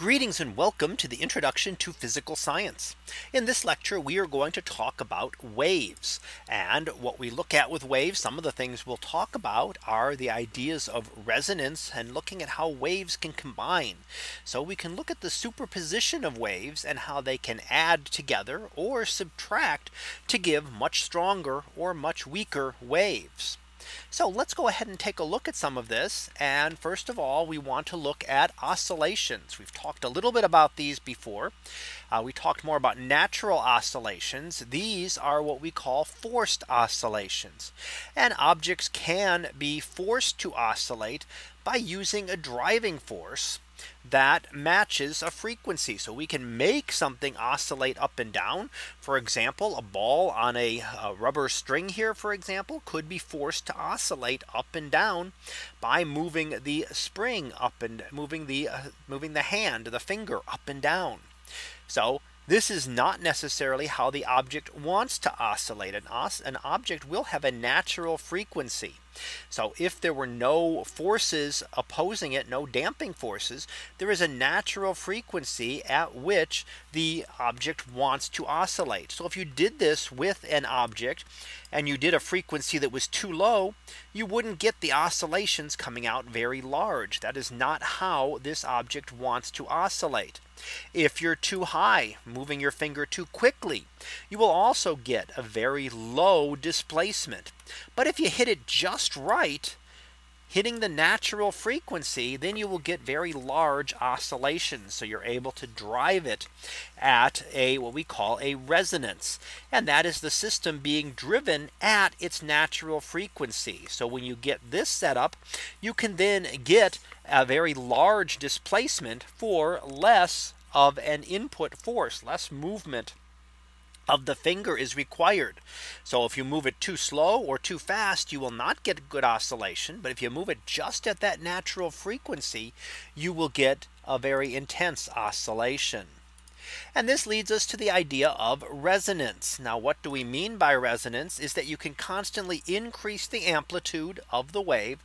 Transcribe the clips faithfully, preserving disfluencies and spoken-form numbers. Greetings and welcome to the introduction to physical science. In this lecture, we are going to talk about waves, and what we look at with waves. Some of the things we'll talk about are the ideas of resonance and looking at how waves can combine. So we can look at the superposition of waves and how they can add together or subtract to give much stronger or much weaker waves. So let's go ahead and take a look at some of this. And first of all, we want to look at oscillations. We've talked a little bit about these before. Uh, we talked more about natural oscillations. These are what we call forced oscillations. And objects can be forced to oscillate by using a driving force that matches a frequency. So we can make something oscillate up and down. For example, a ball on a, a rubber string here, for example, could be forced to oscillate up and down by moving the spring up and moving the uh, moving the hand, the finger up and down. So this is not necessarily how the object wants to oscillate. An, os an object will have a natural frequency. So if there were no forces opposing it, no damping forces, there is a natural frequency at which the object wants to oscillate. So if you did this with an object and you did a frequency that was too low, you wouldn't get the oscillations coming out very large. That is not how this object wants to oscillate. If you're too high, moving your finger too quickly, you will also get a very low displacement. But if you hit it just right, hitting the natural frequency, then you will get very large oscillations. So you're able to drive it at a what we call a resonance. And that is the system being driven at its natural frequency. So when you get this set up, you can then get a very large displacement for less of an input force, less movement of the finger is required. So if you move it too slow or too fast, you will not get good oscillation. But if you move it just at that natural frequency, you will get a very intense oscillation. And this leads us to the idea of resonance. Now, what do we mean by resonance is that you can constantly increase the amplitude of the wave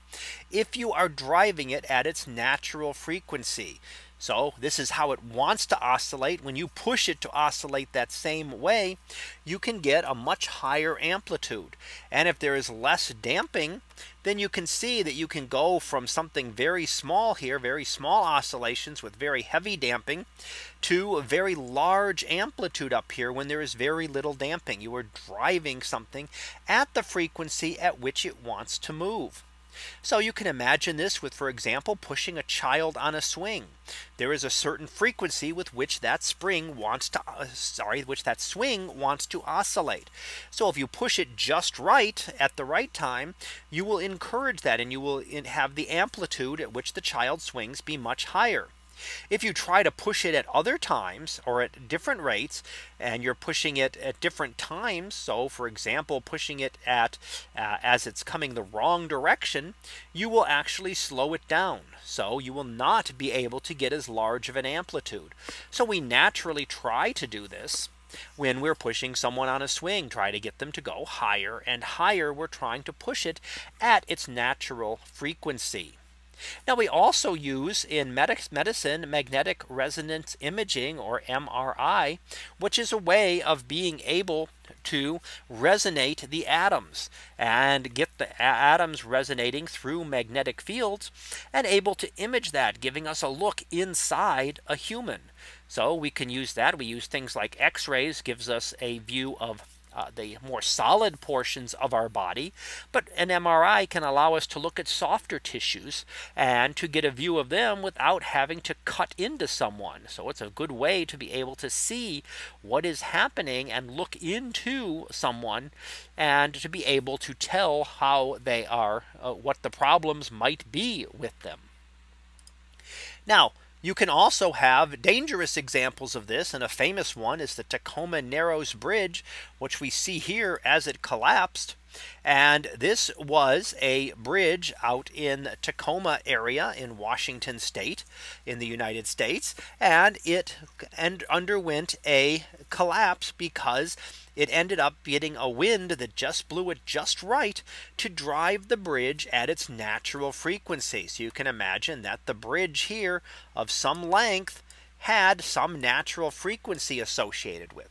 if you are driving it at its natural frequency. So this is how it wants to oscillate. When you push it to oscillate that same way, you can get a much higher amplitude. And if there is less damping, then you can see that you can go from something very small here, very small oscillations with very heavy damping, to a very large amplitude up here when there is very little damping. You are driving something at the frequency at which it wants to move. So you can imagine this with, for example, pushing a child on a swing. There is a certain frequency with which that spring wants to, uh, sorry, which that swing wants to oscillate. So if you push it just right at the right time, you will encourage that and you will have the amplitude at which the child swings be much higher. If you try to push it at other times or at different rates, and you're pushing it at different times, so for example, pushing it at uh, as it's coming the wrong direction, you will actually slow it down. So you will not be able to get as large of an amplitude. So we naturally try to do this. When we're pushing someone on a swing, try to get them to go higher and higher. We're trying to push it at its natural frequency. Now we also use in medicine magnetic resonance imaging, or M R I, which is a way of being able to resonate the atoms and get the atoms resonating through magnetic fields and able to image that, giving us a look inside a human. So we can use that. We use things like X-rays, gives us a view of Uh, the more solid portions of our body, but an M R I can allow us to look at softer tissues and to get a view of them without having to cut into someone. So it's a good way to be able to see what is happening and look into someone and to be able to tell how they are, uh, what the problems might be with them. Now, you can also have dangerous examples of this, and a famous one is the Tacoma Narrows Bridge, which we see here as it collapsed. And this was a bridge out in Tacoma area in Washington state in the United States, and it and underwent a collapse because it ended up getting a wind that just blew it just right to drive the bridge at its natural frequency. So you can imagine that the bridge here of some length had some natural frequency associated with.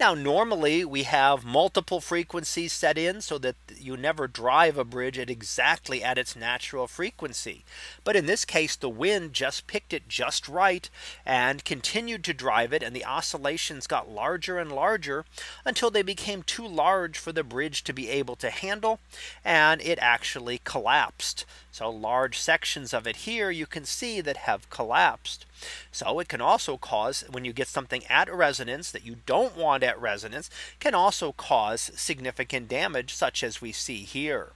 Now, normally we have multiple frequencies set in so that you never drive a bridge at exactly at its natural frequency. But in this case, the wind just picked it just right and continued to drive it. And the oscillations got larger and larger until they became too large for the bridge to be able to handle. And it actually collapsed. So large sections of it here you can see that have collapsed. So it can also cause, when you get something at resonance that you don't want at resonance, can also cause significant damage, such as we see here.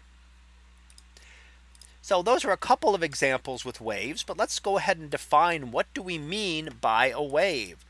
So those are a couple of examples with waves, but let's go ahead and define, what do we mean by a wave?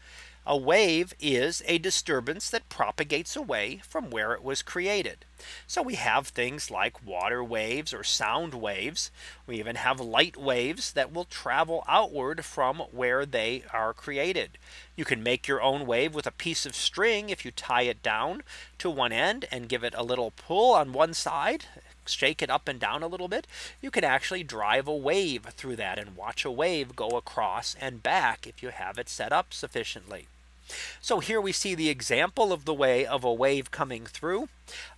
A wave is a disturbance that propagates away from where it was created. So we have things like water waves or sound waves. We even have light waves that will travel outward from where they are created. You can make your own wave with a piece of string if you tie it down to one end and give it a little pull on one side, shake it up and down a little bit. You can actually drive a wave through that and watch a wave go across and back if you have it set up sufficiently. So here we see the example of the way of a wave coming through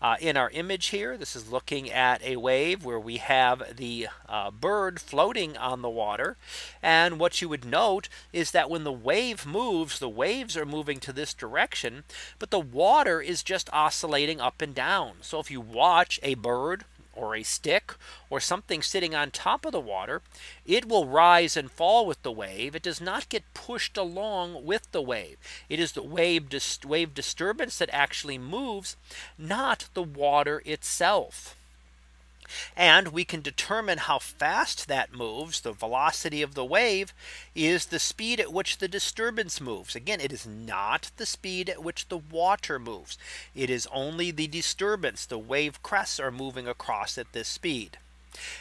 uh, in our image here. This is looking at a wave where we have the uh, bird floating on the water. And what you would note is that when the wave moves, the waves are moving to this direction, but the water is just oscillating up and down. So if you watch a bird or a stick or something sitting on top of the water, it will rise and fall with the wave. It does not get pushed along with the wave. It is the wave dis- wave disturbance that actually moves, not the water itself. And we can determine how fast that moves. The velocity of the wave is the speed at which the disturbance moves. Again, it is not the speed at which the water moves. It is only the disturbance. The wave crests are moving across at this speed.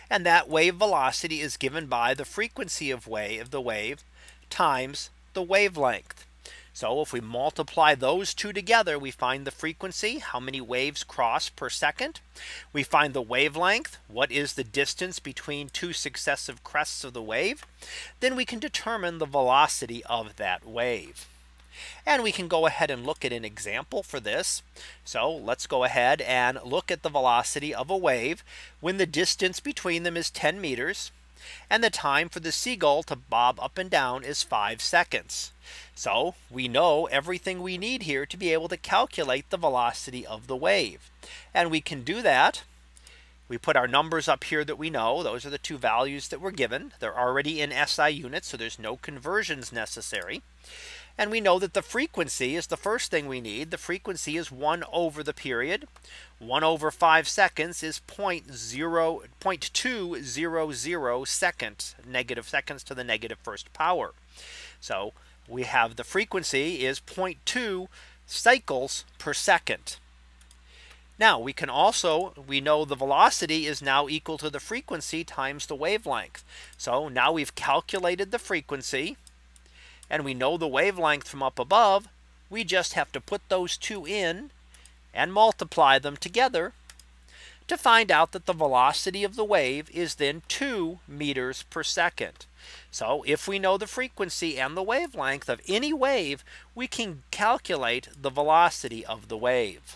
And that wave velocity is given by the frequency of wave of the wave times the wavelength. So if we multiply those two together, we find the frequency, how many waves cross per second. We find the wavelength, what is the distance between two successive crests of the wave. Then we can determine the velocity of that wave. And we can go ahead and look at an example for this. So let's go ahead and look at the velocity of a wave when the distance between them is ten meters. And the time for the seagull to bob up and down is five seconds. So we know everything we need here to be able to calculate the velocity of the wave. And we can do that. We put our numbers up here that we know. Those are the two values that were given. They're already in S I units, so there's no conversions necessary. And we know that the frequency is the first thing we need. The frequency is one over the period. one over five seconds is zero point two zero zero seconds, negative seconds to the negative first power. So we have the frequency is zero point two cycles per second. Now we can also, we know the velocity is now equal to the frequency times the wavelength. So now we've calculated the frequency and we know the wavelength from up above. We just have to put those two in and multiply them together to find out that the velocity of the wave is then two meters per second. So if we know the frequency and the wavelength of any wave, we can calculate the velocity of the wave.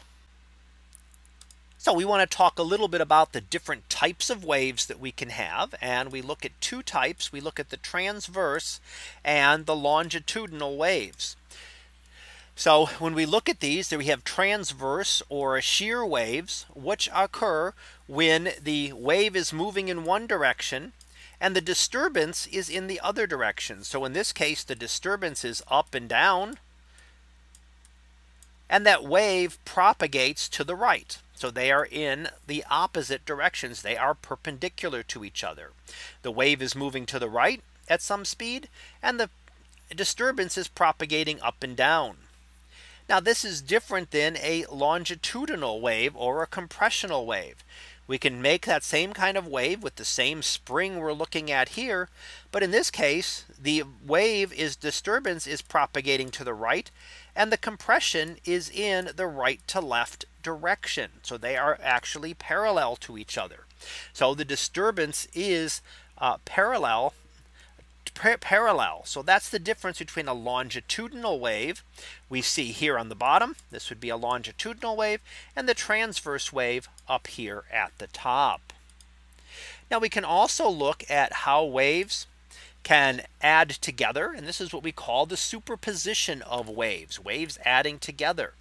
So we want to talk a little bit about the different types of waves that we can have. And we look at two types. We look at the transverse and the longitudinal waves. So when we look at these, there we have transverse or shear waves, which occur when the wave is moving in one direction and the disturbance is in the other direction. So in this case, the disturbance is up and down, and that wave propagates to the right. So they are in the opposite directions. They are perpendicular to each other. The wave is moving to the right at some speed and the disturbance is propagating up and down. Now this is different than a longitudinal wave or a compressional wave. We can make that same kind of wave with the same spring we're looking at here. But in this case, the wave is disturbance is propagating to the right and the compression is in the right to left direction. So they are actually parallel to each other. So the disturbance is uh, parallel par parallel. So that's the difference between a longitudinal wave we see here on the bottom. This would be a longitudinal wave, and the transverse wave up here at the top. Now we can also look at how waves can add together, and this is what we call the superposition of waves, waves adding together.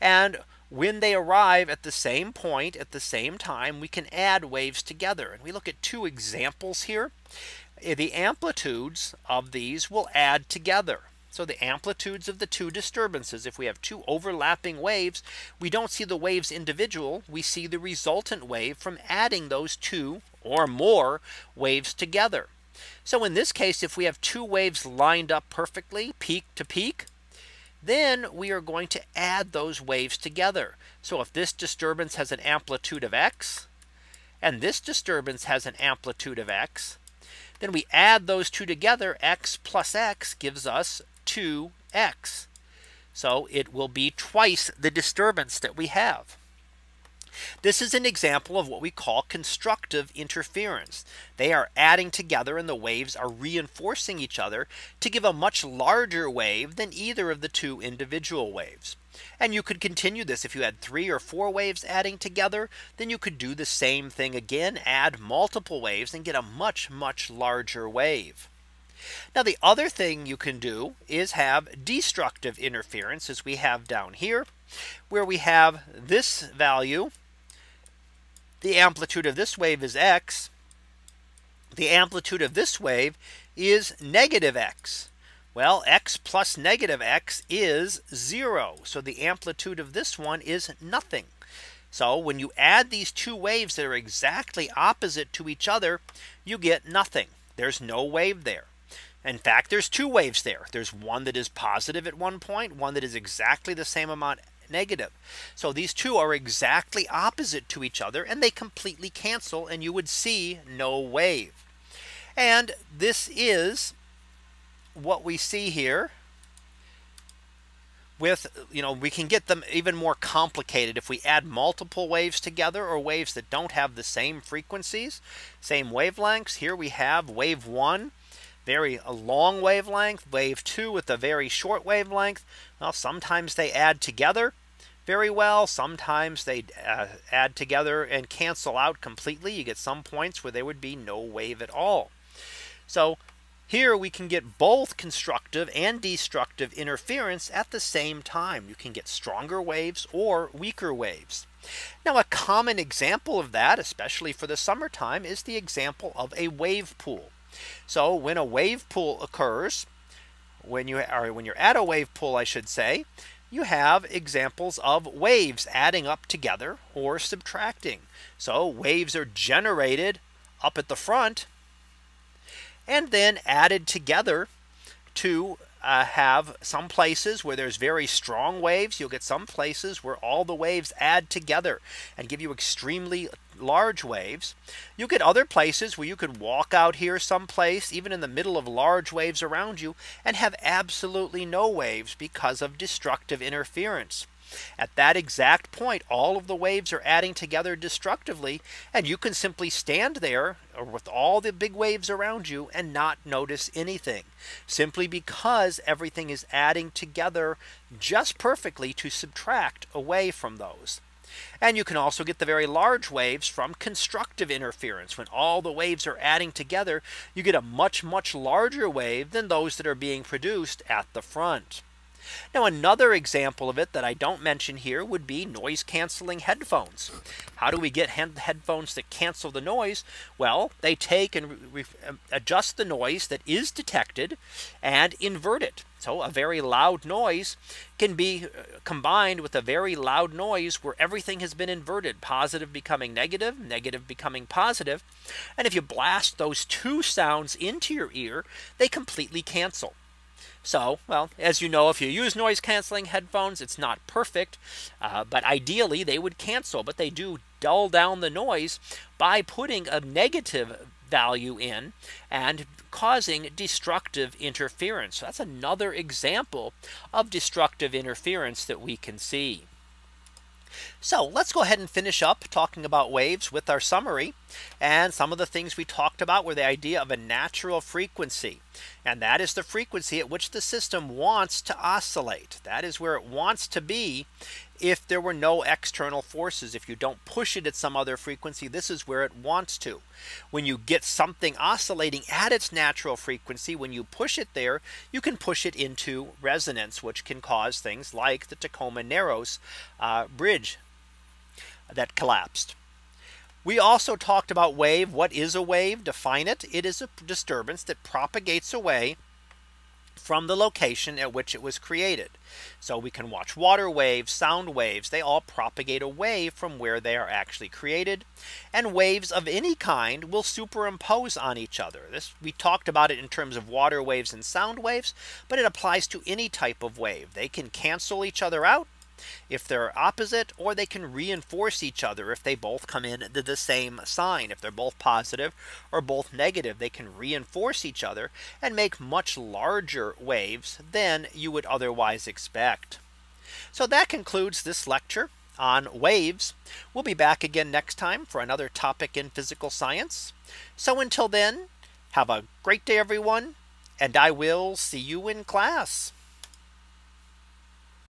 And when they arrive at the same point at the same time, we can add waves together. And we look at two examples here. The amplitudes of these will add together. So the amplitudes of the two disturbances, if we have two overlapping waves, we don't see the waves individual, we see the resultant wave from adding those two or more waves together. So in this case, if we have two waves lined up perfectly peak to peak, then we are going to add those waves together. So if this disturbance has an amplitude of X and this disturbance has an amplitude of X, then we add those two together. X plus X gives us two X. So it will be twice the disturbance that we have. This is an example of what we call constructive interference. They are adding together and the waves are reinforcing each other to give a much larger wave than either of the two individual waves. And you could continue this. If you had three or four waves adding together, then you could do the same thing again, add multiple waves and get a much, much larger wave. Now the other thing you can do is have destructive interference, as we have down here, where we have this value. The amplitude of this wave is X. The amplitude of this wave is negative X. Well, X plus negative X is zero. So the amplitude of this one is nothing. So when you add these two waves that are exactly opposite to each other, you get nothing. There's no wave there. In fact, there's two waves there. There's one that is positive at one point, one that is exactly the same amount negative. So these two are exactly opposite to each other and they completely cancel and you would see no wave. And this is what we see here with, you know, we can get them even more complicated if we add multiple waves together or waves that don't have the same frequencies, same wavelengths. Here we have wave one, very a long wavelength, wave two with a very short wavelength. Well, sometimes they add together very well. Sometimes they uh, add together and cancel out completely. You get some points where there would be no wave at all. So here we can get both constructive and destructive interference at the same time. You can get stronger waves or weaker waves. Now a common example of that, especially for the summertime, is the example of a wave pool. So when a wave pool occurs, when you are when you're at a wave pool, I should say, you have examples of waves adding up together or subtracting. So waves are generated up at the front and then added together to uh, have some places where there's very strong waves. You'll get some places where all the waves add together and give you extremely large waves. You get other places where you could walk out here someplace, even in the middle of large waves around you, and have absolutely no waves because of destructive interference. At that exact point, all of the waves are adding together destructively, and you can simply stand there with all the big waves around you and not notice anything, simply because everything is adding together just perfectly to subtract away from those. And you can also get the very large waves from constructive interference. When all the waves are adding together, you get a much, much larger wave than those that are being produced at the front. Now another example of it that I don't mention here would be noise canceling headphones. How do we get headphones that cancel the noise? Well, they take and re adjust the noise that is detected and invert it. So a very loud noise can be combined with a very loud noise where everything has been inverted, positive becoming negative, negative becoming positive. And if you blast those two sounds into your ear, they completely cancel. So, well, as you know, if you use noise canceling headphones, it's not perfect, uh, but ideally they would cancel, but they do dull down the noise by putting a negative value in and causing destructive interference. So that's another example of destructive interference that we can see. So let's go ahead and finish up talking about waves with our summary. And some of the things we talked about were the idea of a natural frequency. And that is the frequency at which the system wants to oscillate. That is where it wants to be. If there were no external forces, if you don't push it at some other frequency, this is where it wants to. When you get something oscillating at its natural frequency, when you push it there, you can push it into resonance, which can cause things like the Tacoma Narrows uh, Bridge that collapsed. We also talked about wave. What is a wave? Define it. It is a disturbance that propagates away from the location at which it was created. So we can watch water waves, sound waves, they all propagate away from where they are actually created. And waves of any kind will superimpose on each other. This, we talked about it in terms of water waves and sound waves, but it applies to any type of wave. They can cancel each other out if they're opposite, or they can reinforce each other if they both come in to the same sign. If they're both positive or both negative, they can reinforce each other and make much larger waves than you would otherwise expect. So that concludes this lecture on waves. We'll be back again next time for another topic in physical science. So until then, have a great day, everyone, and I will see you in class.